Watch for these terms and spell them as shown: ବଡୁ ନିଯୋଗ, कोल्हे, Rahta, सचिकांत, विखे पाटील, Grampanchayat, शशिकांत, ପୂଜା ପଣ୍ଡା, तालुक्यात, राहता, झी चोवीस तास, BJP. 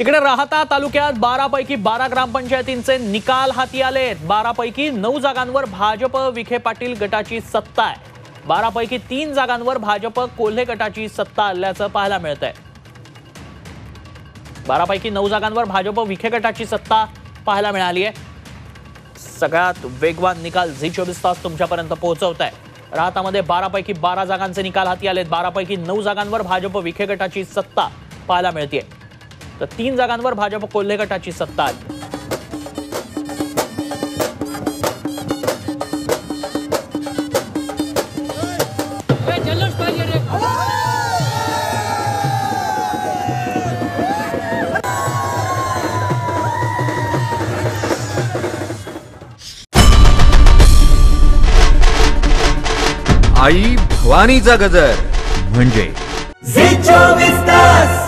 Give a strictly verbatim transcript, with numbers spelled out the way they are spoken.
इकडे राहता तालुक्यात बारा पैकी बारा ग्रामपंचायतींचे निकाल हाती आलेत। बारा पैकी नऊ जागांवर भाजप विखे पाटील गटाची सत्ता आहे। बारा पैकी तीन जागांवर भाजप कोल्हे गटाची सत्ता असल्याचं पाहायला मिळत आहे। बारा पैकी नऊ जागांवर भाजप विखे गटाची सत्ता पाहायला मिळाली आहे। सगळ्यात वेगवान निकाल झी चोवीस तास तुमच्यापर्यंत पोहोचवत आहे। राहतामध्ये बारा पैकी बारा जागांचे निकाल हाती आलेत। बारा पैकी नऊ जागांवर भाजप विखे गटाची सत्ता पाहायला मिळते, तर तीन जागांवर भाजप कोल्हे गटाची सत्ता आली। आई भवानीचा गजर म्हणजे झी चोवीस तास।